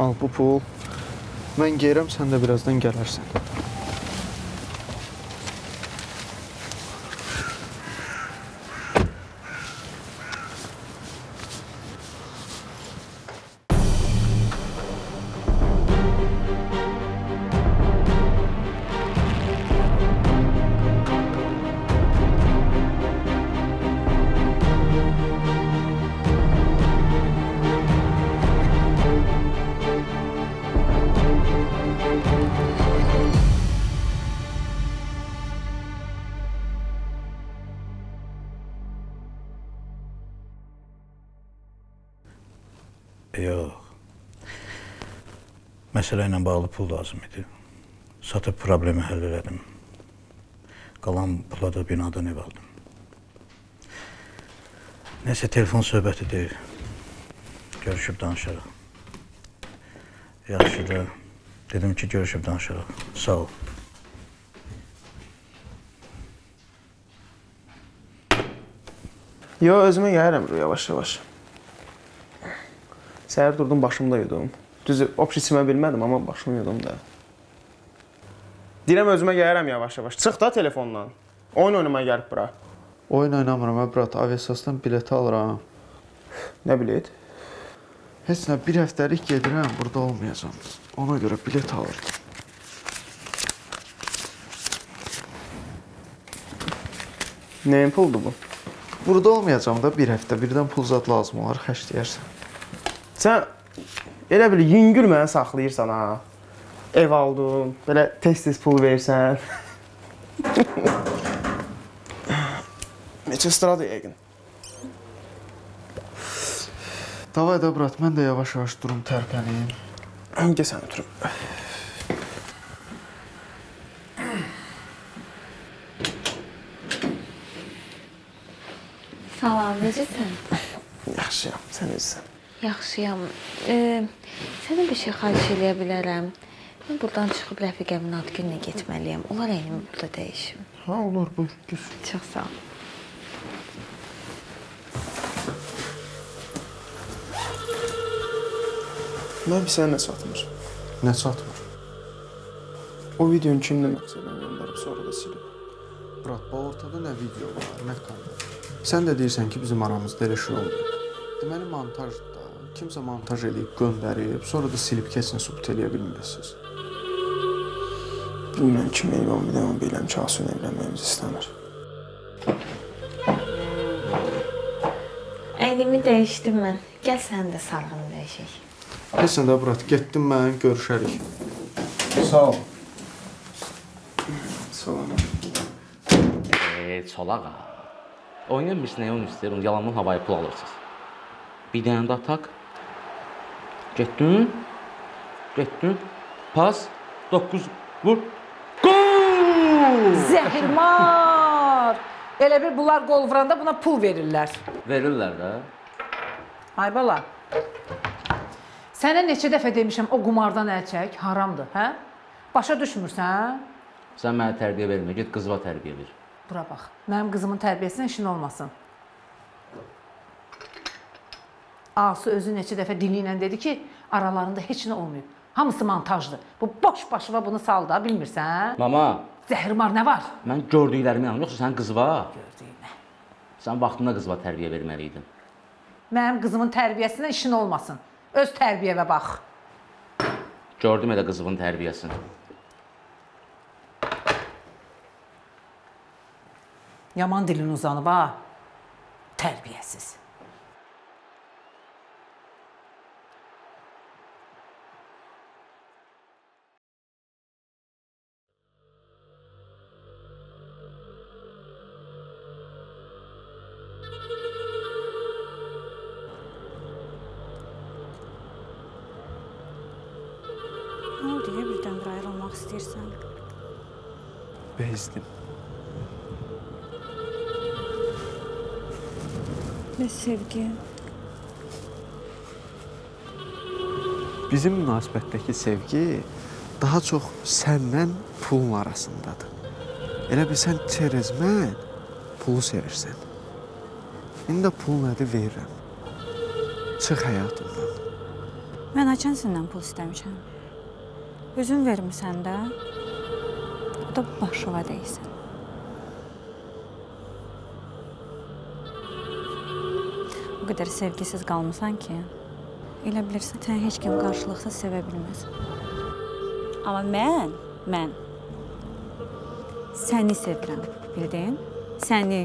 Al bu pul. Mən geyirəm, sən də birazdan gələrsən. Məsələ ilə bağlı pul lazım idi. Satıb problemi həll elədim. Qalan pula da binadan ev aldım. Nəsə, telefon söhbəti deyil. Görüşüb danışarıq. Yaxşı da dedim ki, görüşüb danışarıq. Sağ ol. Yox, özümə gəlirəm yavaş-yavaş. Səhər durdum, başımda yudum. Düz opşi içmə bilmədim, amma başımı yudum da. Deyirəm, özümə gəlirəm yavaş-yavaş. Çıx da telefondan. Oyun oynamaya gəlib bura. Oyun oynamıram, brat. Aviasasdan bileti alıram. Nə bilet? Heç nə, bir həftəlik gedirəm, burada olmayacam. Ona görə bilet alıram. Nəyin puldu bu? Burada olmayacam da bir həftə. Birdən pul zad lazım olar, xərcləyərsən. Sən... Elə bil, yüngül mənə saxlayırsan, ha. Ev aldım, belə tez-tez pul versən. Neçə strada yəqin. Davay da, brat, mən də yavaş-yavaş durum, tərpəniyim. Gəl sən ötürüm. Salam, necəsən? Yaxşıyam, sən necəsən? Yaxşıyam. Sənə bir şey xahiş eləyə bilərəm. Mən buradan çıxıb rəfiqəmin ad gününə getməliyəm. Olar əynimi burada dəyişim. Ha, olur, buyur, gül. Çox sağ ol. Mən bir sənə nə çatmır? Nə çatmır? O videonu kimdən məqsədən gönderib, sonra da silib. Brat, bu ortada nə video var, nə kamera? Sən də deyirsən ki, bizim aramızda elə şey oldu. Deməli, montajdır. Kimsə montaj edib, göndərib, sonra da silib keçsin, sübut eləyə bilməyəsiniz. Bilməm ki, Meyvan bir dəmə beyləm ki, Asun evlənməyimiz istəmir. Əynimi dəyişdim mən. Gəl sən də sarğını dəyişək. Həsən də, brat, getdim mən, görüşərik. Sağ ol. Salam. Çolağa. Oynayan birisi nəyə onu istəyir, onu yalandan havaya pul alırsınız. Bir dənə də atak. Getdin. Getdin. Pas. 9 vur. Gol! Zəhirmar! Elə bir bunlar gol vuranda buna pul verirlər. Verirlər də. Ay bala. Sənə neçə dəfə demişəm o qumardan əl çək. Haramdır, hə? Başa düşmürsən? Sən mənə tərbiyə vermə. Get qızıma tərbiyə ver. Bura bax. Mənim qızımın tərbiyəsindən işin olmasın. Asu özü neçə dəfə dili ilə dedi ki, aralarında heç nə olmuyor. Hamısı montajdır. Bu boş-başıva bunu salda, bilmirsən? Mama. Zəhirmar, nə var? Mən gördüklərimi yanım, yoxsa sən qızıva? Gördüyümə. Sən vaxtında qızıva tərbiyə verməliydin. Mənim qızımın tərbiyəsindən işin olmasın. Öz tərbiyəvə bax. Gördüm elə qızımın tərbiyəsini. Yaman dilin uzanıb, ha? Tərbiyəsiz. Bezdim. Ve sevgi. Bizim münasibətdəki sevgi daha çox sənlə pulun arasındadır. Elə bil sən çerezmən pulu sevirsən. İndi də pulun adı verirəm. Çıx həyatımdan. Mən ajansından pul istəmişəm. Özün vermisən də, o da başıva deyilsin. O qədər sevgisiz qalmısan ki, elə bilirsən, səni heç kim qarşılıqsız sevə bilməz. Amma mən səni sevirəm, bildin? Səni.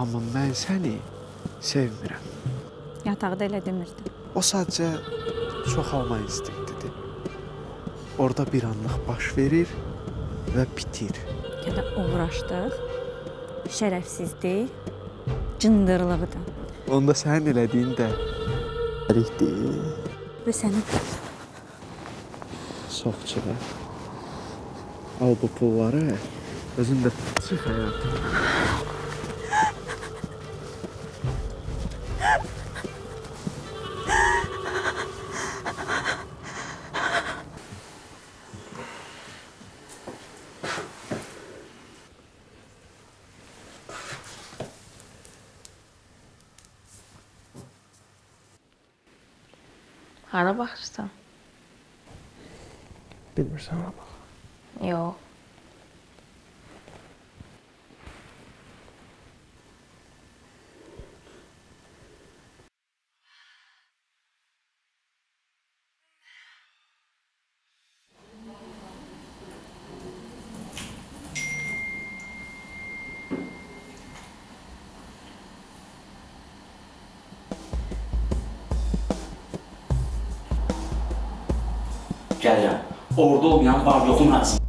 Amma mən səni sevmirəm. Yataqda elə demirdim. O sadəcə çoxalma instinktidir. Orada bir anlıq baş verir və bitir. Ya da uğraşdıq, şərəfsizlik, cındırlığıdır. Onda sənin elədiyin də tərikdir. Və sənin... Soxçıda. Al bu pulları, özün də çıx həyatım. Hara baxırsan? Bilmirsən, hara bax. Yox. Gəlirəm. Orada olmayan var yoxun arasında.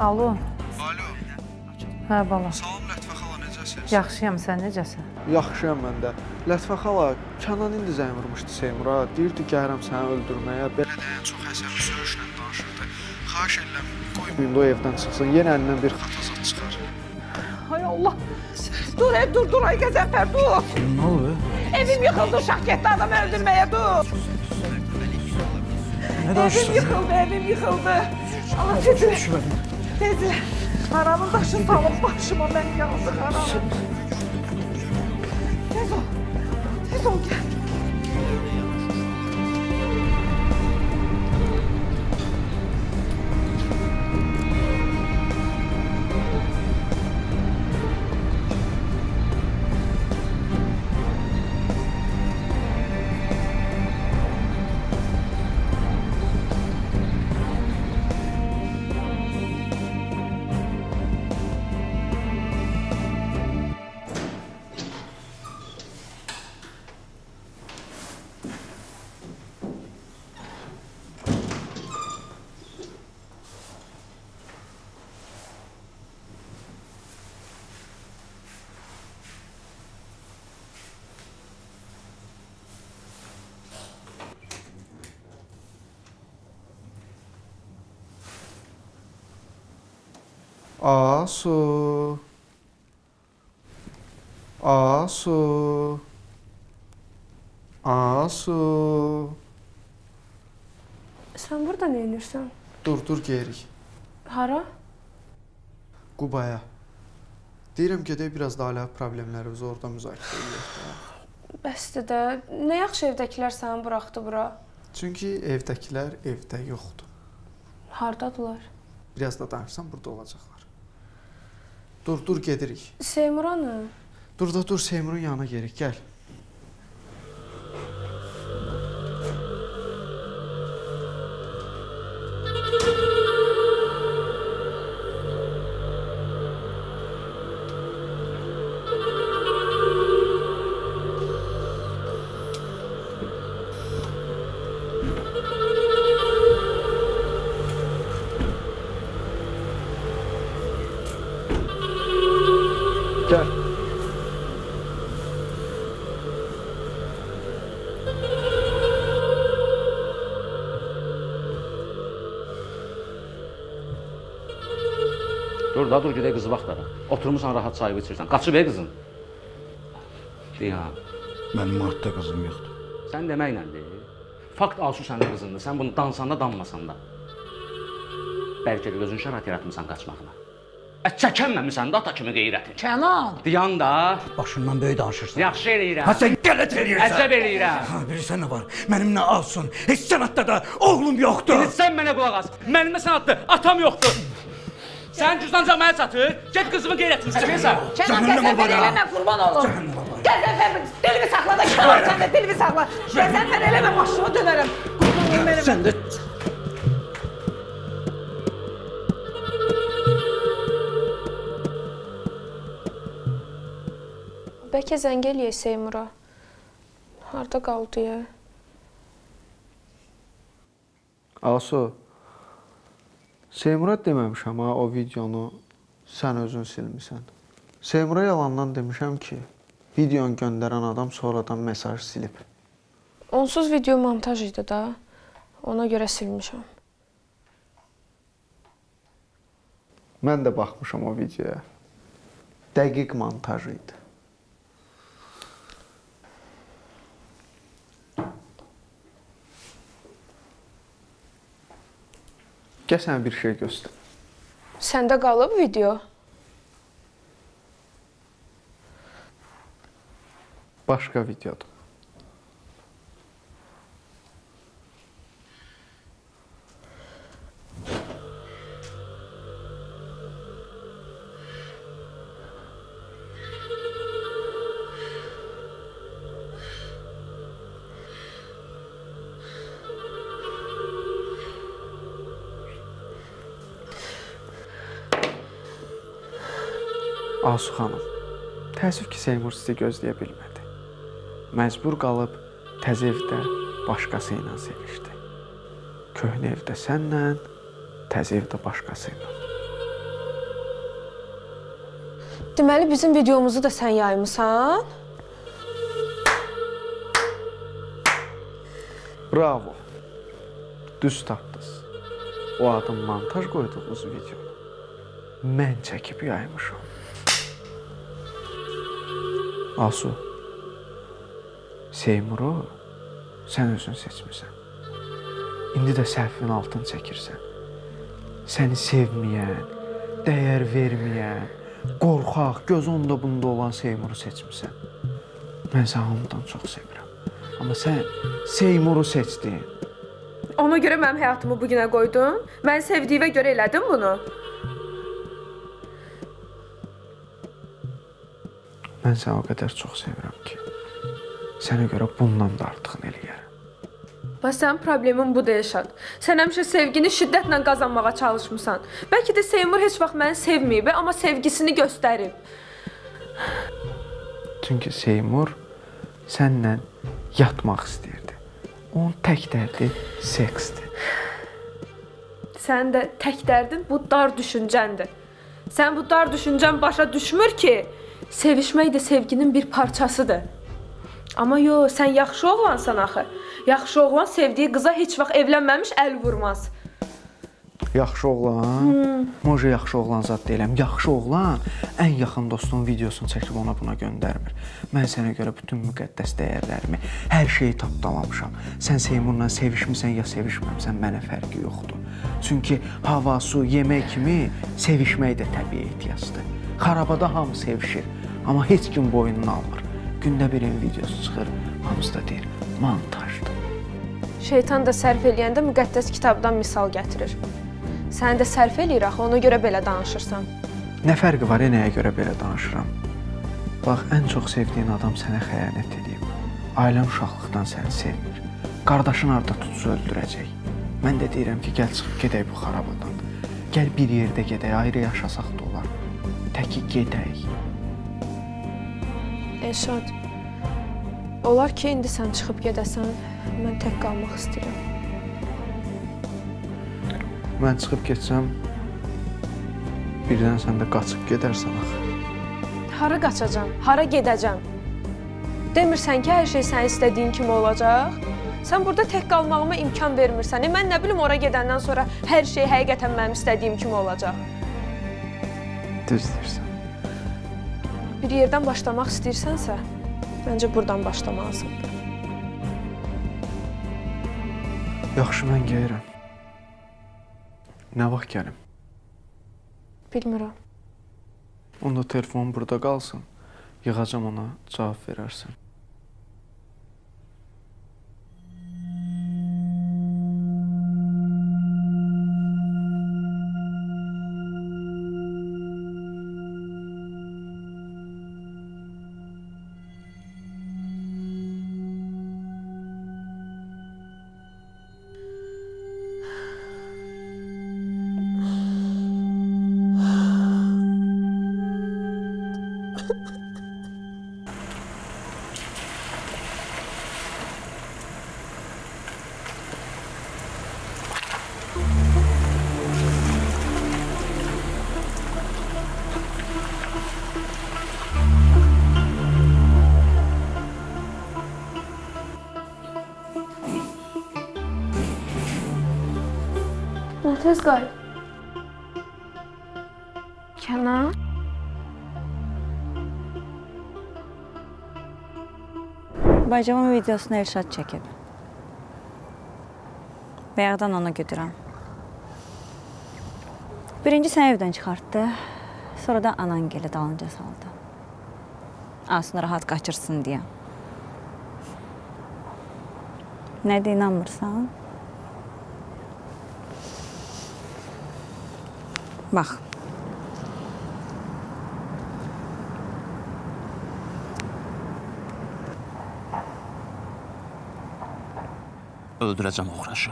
Alo. Alo. Hə, bala. Salam, Lətfə xala, necəsiniz? Yaxşıyam, sən necəsən? Yaxşıyam mən də. Lətfə xala, Kənan indi zəng vurmuşdu Seymura, deyirdi gəlirəm səni öldürməyə. Belə də ən çox həsəli sürüşlə danışırdı. Xahiş edirəm, qoymayın da o evdən çıxsın, yenə əlindən bir xatazat çıxar. Ay Allah, dur, dur, ay Qəzənfər, dur. Nə olur? Evim yıxıldı, uşaq getdi adam öldürməyə, dur. Nə danışırsın? Evim yıxıldı. Allah çəkilir. Tezlə, haramın daşını talıb başıma, mən yazıq haramın. Tez ol, gəl. Asu. Sən burada nə edirsən? Dur, geyirik. Hara? Qubaya. Deyirəm gedək, biraz da ailə problemlərimizi orada müzakirə edək. Bəsdir də, nə yaxşı evdəkilər səni buraxdı bura? Çünki evdəkilər evdə yoxdur. Hardadılar? Biraz da danışsan, burada olacaqlar. Dur, gedirik. Seymur hanı? Dur, Seymurun yanına gelik, gəl. Dur, daha dur, gedək qızı baxdara. Oturmuşsan, rahat çayı içirsən. Qaçıb, ey qızın. Deyəm. Mənim artıq qızım yoxdur. Sən deməklə deyil. Fakt Asu sənin qızındır. Sən bunu dansan da, danmasan da. Bəlkə də özün şərait yaratmısan qaçmağına. Çəkənməmisən də ata kimi qeyrətin. Kənan! Deyən də. Başından böyük danışırsan. Yaxşı eləyirəm. Ha, sən qələt eləyirsən. Əcəb eləyirəm. Ha, bilirsən nə var? Mənim nə Asun, heç sənatda da oğlum yoxdur. Bilirsən mənə qulaq as. Mənim sənatda atam yoxdur. Sən cüzdanca mənə çatır, get qızımın qeyrətini çəkirsən. Kənan, Qəzənfər eləmə, qurban olum. Qəzənfər, dilimi saxla da, Kənan, sən də dilimi saxla. Qəzənfər eləmə, başımı dönərəm. Qurban olum, eləmə. Sən də... Bəlkə zəng eləyək Seymura. Harada qaldı ya? Asu. Seymura deməmişəm ha, o videonu sən özün silmisən. Seymura yalandan demişəm ki, videonu göndərən adam sonradan mesaj silib. Onsuz video montaj idi da, ona görə silmişəm. Mən də baxmışam o videoya. Dəqiq montaj idi. Gəl sənə bir şey göstər. Səndə qalıb video? Başqa videodur. Asu xanım, təəssüf ki, Seymur sizi gözləyə bilmədi. Məcbur qalıb təzə evdə başqası ilə sevişdi. Köhnə evdə sənlə, təzə evdə başqası ilə. Deməli, bizim videomuzu da sən yaymısan? Bravo! Düz tapdınız. O adın montaj qoyduğunuz videonu mən çəkib yaymışam. Asu, Seymuru sən özün seçmirsən. İndi də səhvin altını çəkirsən. Səni sevməyən, dəyər verməyən, qorxaq, göz onda bunda olan Seymuru seçmirsən. Mən səni ondan çox sevirəm. Amma sən Seymuru seçdin. Ona görə mənim həyatımı bugünə qoydun. Mən sevdiyimə görə elədim bunu. Mən səni o qədər çox sevirəm ki, sənə görə bundan da artıq eləyərəm. Bax, sənin problemin bu da Yaşad. Sən həmişə sevgini şiddətlə qazanmağa çalışmısan. Bəlkə də Seymur heç vaxt məni sevməyib, amma sevgisini göstərib. Çünki Seymur sənlə yatmaq istəyirdi. Onun tək dərdi seksdir. Sənin də tək dərdin bu dar düşüncəndir. Sən bu dar düşüncən başa düşmür ki, sevişmək də sevginin bir parçasıdır. Amma yox, sən yaxşı oğlansan axı. Yaxşı oğlan sevdiyi qıza heç vaxt evlənməmiş əl vurmaz. Yaxşı oğlan? Moja yaxşı oğlan zad deyiləm. Yaxşı oğlan ən yaxın dostunun videosunu çəkib ona buna göndərmir. Mən sənə görə bütün müqəddəs dəyərlərimi, hər şeyi tapdalamışam. Sən Seymurla sevişmisən ya sevişməmsən, mənə fərqi yoxdur. Çünki hava, su, yemək kimi sevişmək də təbii ehtiyacdır. Xarabada hamı sevişir, amma heç kim boynunu almır. Gündə birin videosu çıxır, hamısı da deyir, montajdır. Şeytan da sərf eləyəndə müqəddəs kitabdan misal gətirir. Sən də sərf eləyir axı, ona görə belə danışırsan. Nə fərqi var, nəyə görə belə danışıram? Bax, ən çox sevdiyin adam sənə xəyanət edib. Ailəm uşaqlıqdan səni sevmir. Qardaşın arda tutsa öldürəcək. Mən də deyirəm ki, gəl çıxıb gedək bu xarabadan. Gəl bir yerdə gedək, ayrı yaşasaq da olar. Təki gedək. Yaşad, olar ki, indi sən çıxıb gedəsən, mən tək qalmaq istəyirəm. Mən çıxıb getsəm, birdən sən də qaçıb gedərsən axı. Hara qaçacam, hara gedəcəm? Demirsən ki, hər şey sən istədiyin kimi olacaq. Sən burada tək qalmağıma imkan vermirsən. Mən nə bilim, ora gedəndən sonra hər şey həqiqətən mənim istədiyim kimi olacaq. vaxt izləyirsən. Bir yerdən başlamaq istəyirsənsə, məncə buradan başlamalısın. Yaxşı, mən geyirəm. Nə vaxt gəlim? Bilmirəm. Onda telefon burada qalsın, yığacam ona cavab verərsən. Tez qayıt. Kənan? Bacımın videosunu Elşad çəkib. Bayaqdan ona götürəm. Birinci sən evdən çıxartdı, sonra da anan gəli dalınca saldı. Aslında rahat qaçırsın deyə. Nə deyə inanmırsan? Bax, öldürəcəm oğraşı.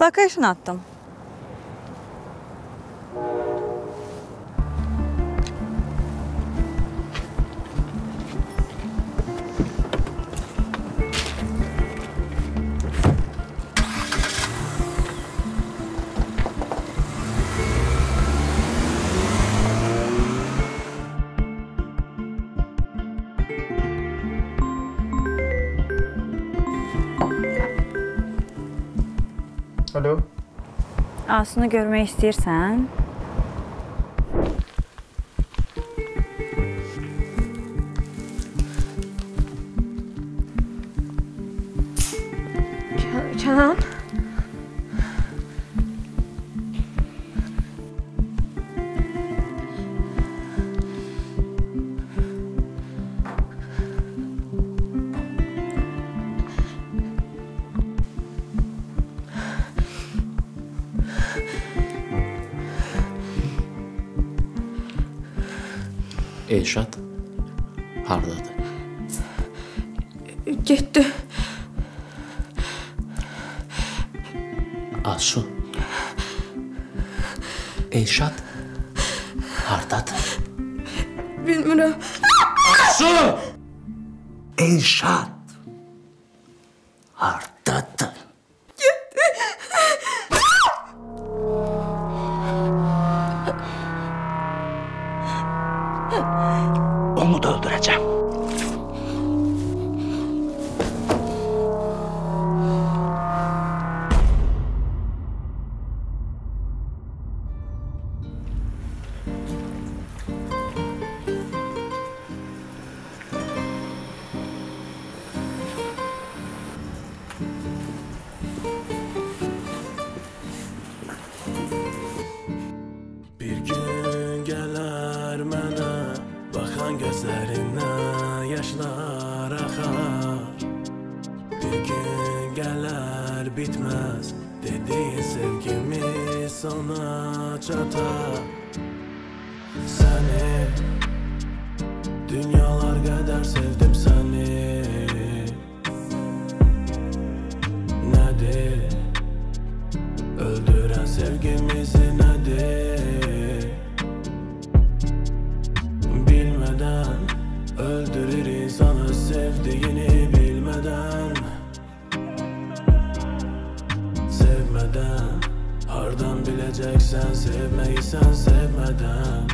Location attım. Alo. Asını görmək istəyirsən? Kənan? Elşad haradadır? Getdi. Asu. Elşad haradadır? Bilmirəm. Asu! Elşad haradadır? Onu da öldüreceğim. Bir gün gelir mene. Baxan gözlərindən yaşlar axar. Bir gün gələr bitməz, dediyin sevgimiz sona çatar. Səni dünyalar qədər sevdim səni. Nədir öldürən sevgimizi nədir? Öldürür insanı sevdiğini bilmeden. Sevmeden hardan bileceksen sevmeyi sen sevmeden.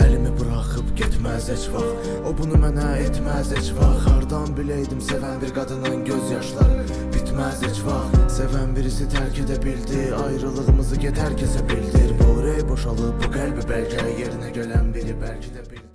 Elimi bırakıp gitme. etməz heç vaxt, o bunu mənə etməz heç vaxt. Hardan biləydim sevən bir qadının gözyaşları bitməz heç vaxt. Sevən birisi tərk edə bildi, ayrılığımızı get hər kəsə bildir. Bu ürək boşalıb, bu qəlbi bəlkə yerinə gələn biri bəlkə də bildi.